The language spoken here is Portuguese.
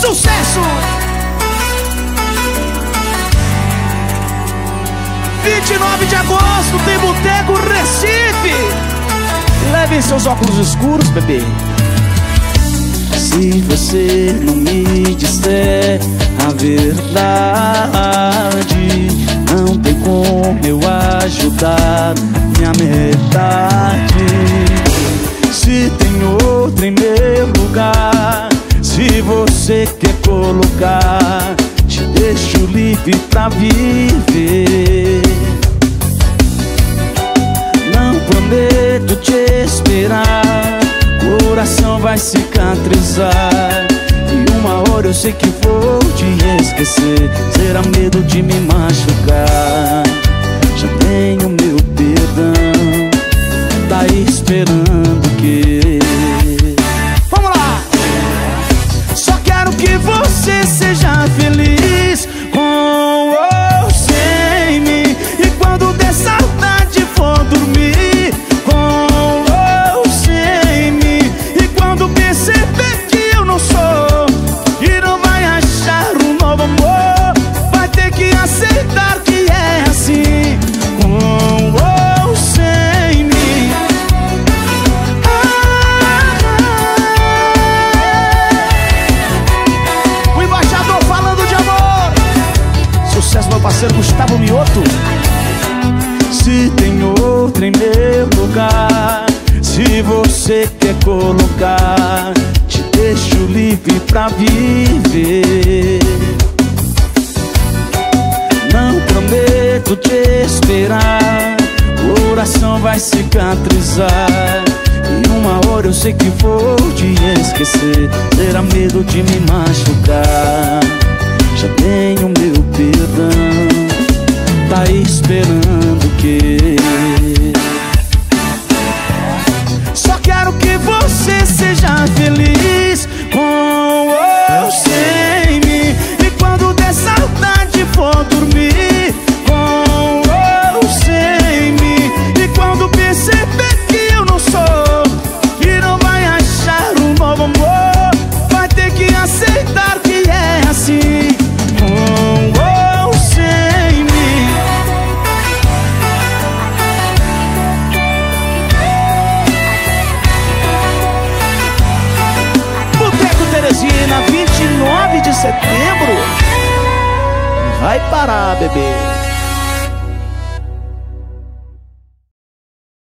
Sucesso! Dia 29 de agosto, tem Boteco Recife. Leve seus óculos escuros, bebê. Se você não me disser a verdade, não tem como eu ajudar minha metade. Se tem outra em meu lugar, se você quer colocar, te deixo livre pra viver. Não prometo te esperar, coração vai cicatrizar, e uma hora eu sei que vou te esquecer. Será medo de me machucar, já tenho meu perdão, tá esperando o quê? Vamos lá! Só quero que você seja feliz, com ou sem mim, e quando der saudade for dormir. Gustavo Mioto. Se tem outra em meu lugar, se você quer colocar, te deixo livre pra viver. Não prometo te esperar, coração vai cicatrizar, e uma hora eu sei que vou te esquecer. Terá medo de me machucar, já tenho meu perdão, tá esperando o quê? Só quero que você seja feliz, com ou sem mim, e quando der saudade for dormir, com ou sem mim, e quando perceber que eu não sou, e não vai achar um novo amor, vai ter que aceitar que é assim. Teresina, 29 de setembro. Vai parar, bebê.